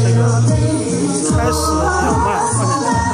这个开始要卖，